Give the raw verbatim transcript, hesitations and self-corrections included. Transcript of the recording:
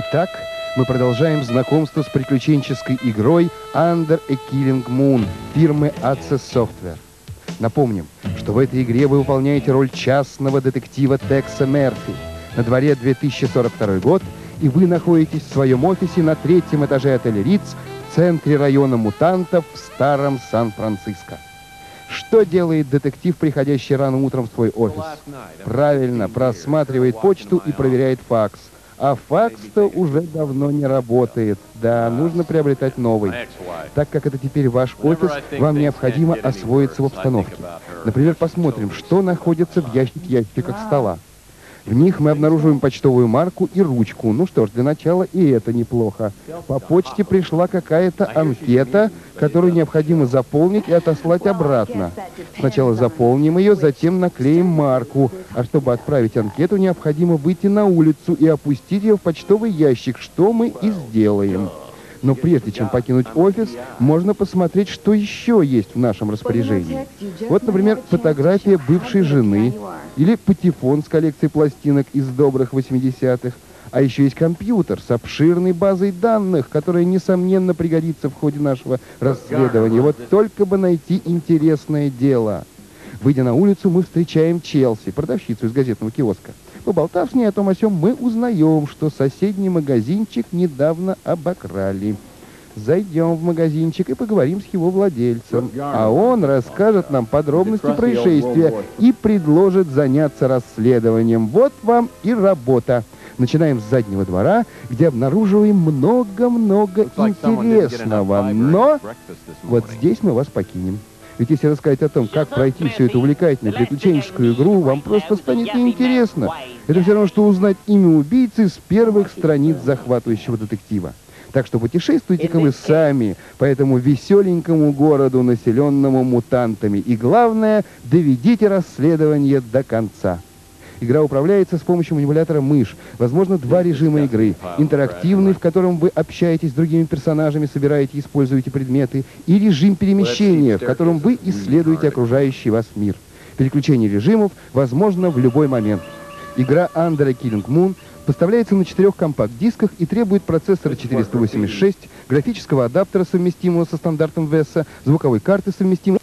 Итак, мы продолжаем знакомство с приключенческой игрой Under a Killing Moon фирмы Access Software. Напомним, что в этой игре вы выполняете роль частного детектива Текса Мёрфи. На дворе две тысячи сорок второй год, и вы находитесь в своем офисе на третьем этаже отеля Риц в центре района мутантов в старом Сан-Франциско. Что делает детектив, приходящий рано утром в свой офис? Правильно, просматривает почту и проверяет факс. А факс-то уже давно не работает. Да, нужно приобретать новый. Так как это теперь ваш офис, вам необходимо освоиться в обстановке. Например, посмотрим, что находится в ящиках стола. В них мы обнаруживаем почтовую марку и ручку. Ну что ж, для начала и это неплохо. По почте пришла какая-то анкета, которую необходимо заполнить и отослать обратно. Сначала заполним ее, затем наклеим марку. А чтобы отправить анкету, необходимо выйти на улицу и опустить ее в почтовый ящик, что мы и сделаем. Но прежде чем покинуть офис, можно посмотреть, что еще есть в нашем распоряжении. Вот, например, фотография бывшей жены или патефон с коллекцией пластинок из добрых восьмидесятых. А еще есть компьютер с обширной базой данных, которая, несомненно, пригодится в ходе нашего расследования. Вот только бы найти интересное дело. Выйдя на улицу, мы встречаем Челси, продавщицу из газетного киоска. Поболтав с ней о том о сём, мы узнаем, что соседний магазинчик недавно обокрали. Зайдем в магазинчик и поговорим с его владельцем, а он расскажет нам подробности происшествия и предложит заняться расследованием. Вот вам и работа. Начинаем с заднего двора, где обнаруживаем много-много интересного, но вот здесь мы вас покинем. Ведь если рассказать о том, как пройти всю эту увлекательную приключенческую игру, вам просто станет неинтересно. Это все равно, что узнать имя убийцы с первых страниц захватывающего детектива. Так что путешествуйте-ка вы сами по этому веселенькому городу, населенному мутантами. И главное, доведите расследование до конца. Игра управляется с помощью манипулятора мышь. Возможно, два режима игры. Интерактивный, в котором вы общаетесь с другими персонажами, собираете и используете предметы. И режим перемещения, в котором вы исследуете окружающий вас мир. Переключение режимов возможно в любой момент. Игра Under a Killing Moon поставляется на четырех компакт-дисках и требует процессора четыреста восемьдесят шесть, графического адаптера, совместимого со стандартом веса, звуковой карты, совместимой...